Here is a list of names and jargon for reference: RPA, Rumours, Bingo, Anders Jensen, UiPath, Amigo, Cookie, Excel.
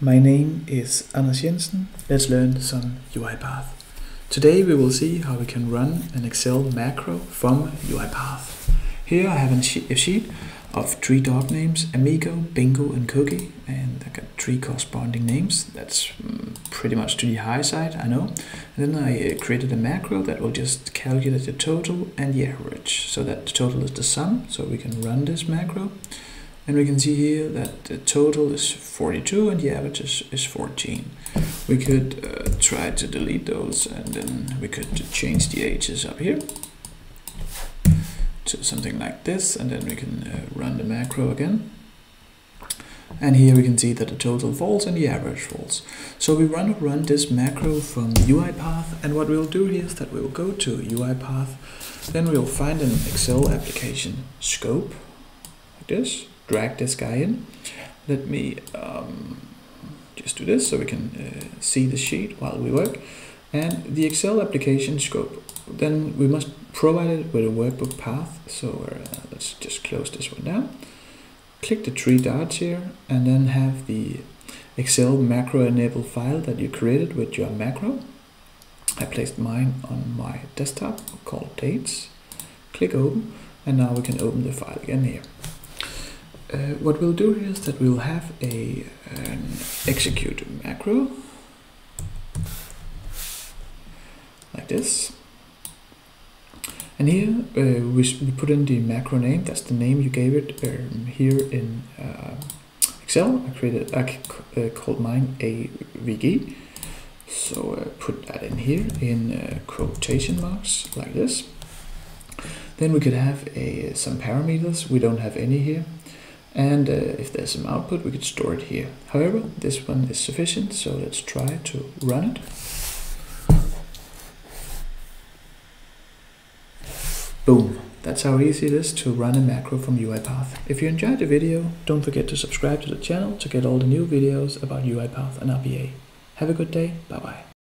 My name is Anders Jensen. Let's learn some UiPath. Today we will see how we can run an Excel macro from UiPath. Here I have a sheet of 3 dog names, Amigo, Bingo and Cookie. And I got 3 corresponding names. That's pretty much to the high side, I know. And then I created a macro that will just calculate the total and the average. So that the total is the sum, so we can run this macro. And we can see here that the total is 42 and the average is 14. We could try to delete those, and then we could change the ages up here to something like this, and then we can run the macro again. And here we can see that the total falls and the average falls. So we want to run this macro from UiPath, and what we'll do here is that we will go to UiPath, then we will find an Excel application scope like this. Drag this guy in. Let me just do this so we can see the sheet while we work. And the Excel application scope. Then we must provide it with a workbook path. So let's just close this one down. Click the 3 dots here and then have the Excel macro enable file that you created with your macro. I placed mine on my desktop called dates. Click open, and now we can open the file again here. What we'll do here is that we'll have an execute macro like this, and here we put in the macro name. That's the name you gave it here in Excel. I called mine AVG, so put that in here in quotation marks like this. Then we could have some parameters. We don't have any here. And if there's some output, we could store it here. However, this one is sufficient, so let's try to run it. Boom! That's how easy it is to run a macro from UiPath. If you enjoyed the video, don't forget to subscribe to the channel to get all the new videos about UiPath and RPA. Have a good day. Bye-bye.